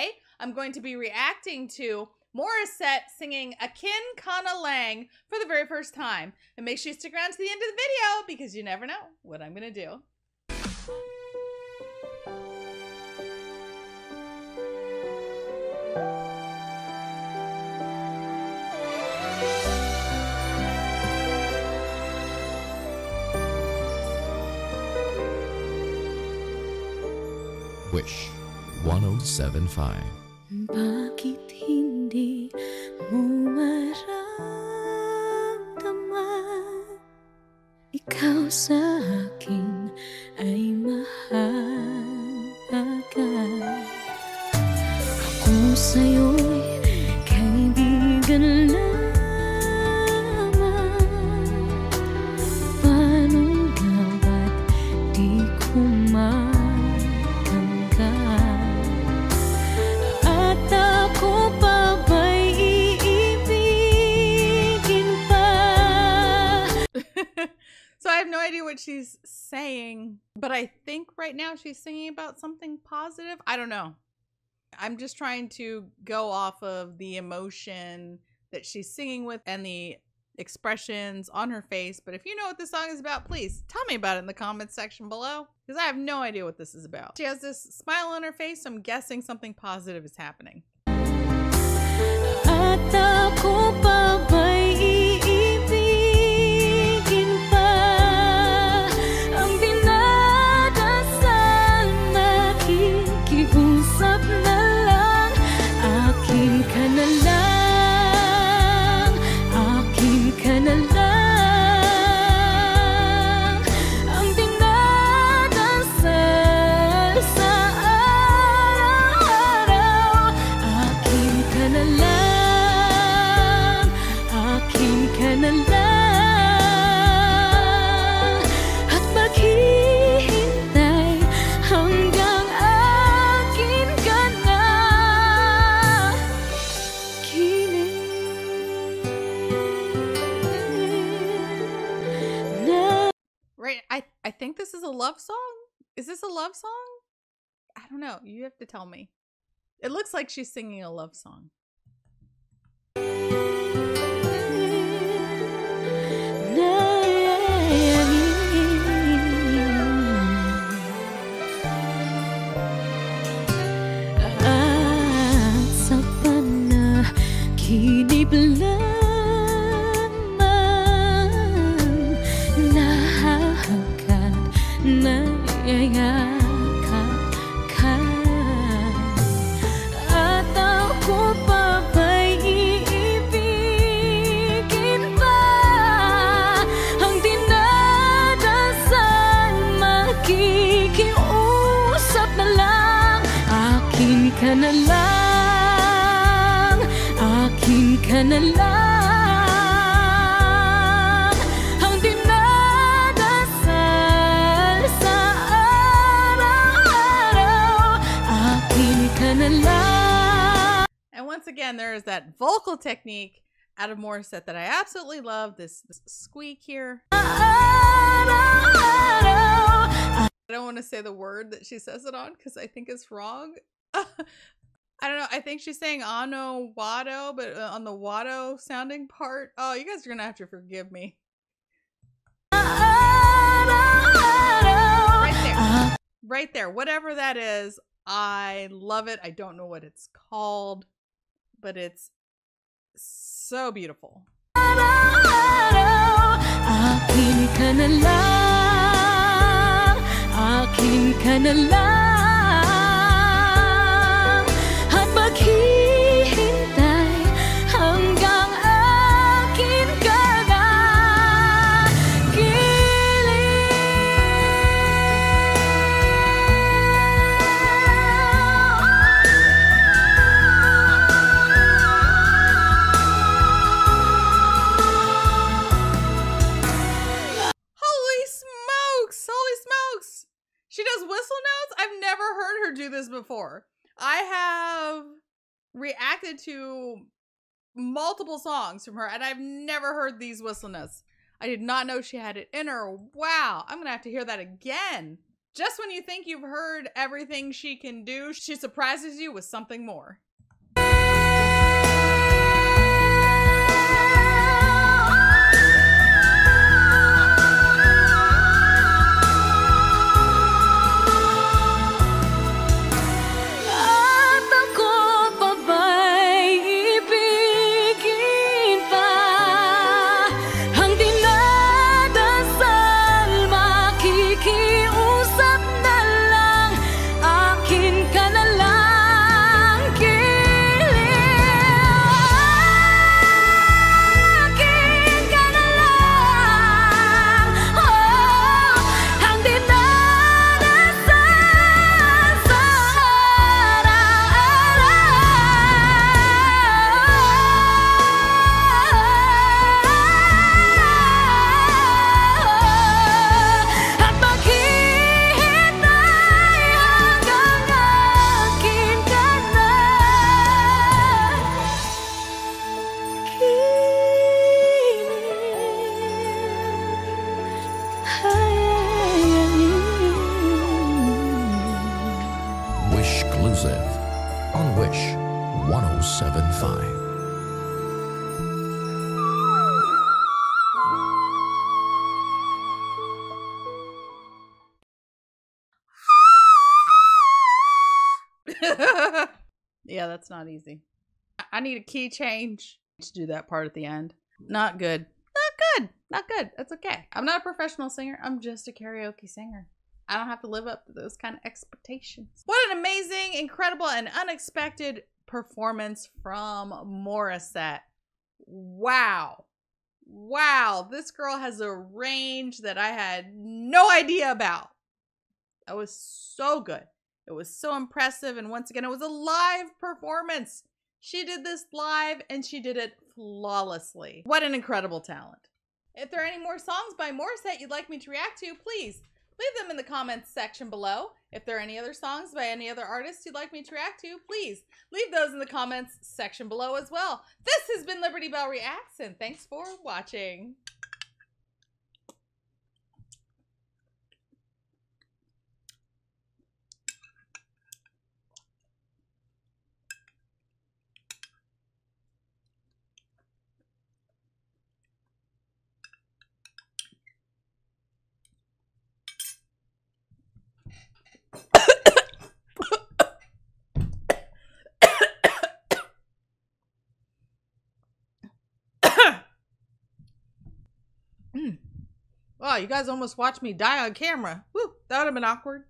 today, I'm going to be reacting to Morissette singing Akin Ka Na Lang for the very first time. And make sure you stick around to the end of the video because you never know what I'm going to do. Wish 107.5. Bakit hindi mo maramdaman? Ikaw sa akin ay mahalaga. Ako sa'yo'y kaibigan lamang. Paano nga ba't di ko So I have no idea what she's saying, but I think right now she's singing about something positive. I don't know. I'm just trying to go off of the emotion that she's singing with and the expressions on her face. But if you know what this song is about, please tell me about it in the comments section below, because I have no idea what this is about. She has this smile on her face. So I'm guessing something positive is happening. I think this is a love song. Is this a love song? I don't know. You have to tell me. It looks like she's singing a love song. Akin ka na lang, akin ka na lang, ang dinadasal sa araw-araw, akin ka na lang. And once again, there is that vocal technique out of Morissette that I absolutely love. This squeak here. I don't want to say the word that she says it on because I think it's wrong. I don't know. I think she's saying ano wado, but on the wado sounding part. Oh, you guys are gonna have to forgive me. Right there. Whatever that is, I love it. I don't know what it's called, but it's so beautiful. Akin ka na lang, akin ka na lang. She does whistle notes. I've never heard her do this before. I have reacted to multiple songs from her, and I've never heard these whistle notes. I did not know she had it in her. Wow. I'm going to have to hear that again. Just when you think you've heard everything she can do, she surprises you with something more. On Wish 107.5. Yeah, that's not easy. I need a key change to do that part at the end. Not good. Not good. Not good. That's okay. I'm not a professional singer. I'm just a karaoke singer. I don't have to live up to those kind of expectations. What an amazing, incredible, and unexpected performance from Morissette. Wow. Wow. This girl has a range that I had no idea about. That was so good. It was so impressive. And once again, it was a live performance. She did this live and she did it flawlessly. What an incredible talent. If there are any more songs by Morissette you'd like me to react to, please leave them in the comments section below. If there are any other songs by any other artists you'd like me to react to, please leave those in the comments section below as well. This has been Liberty Bell Reacts, and thanks for watching. Wow, you guys almost watched me die on camera. Woo, that would have been awkward.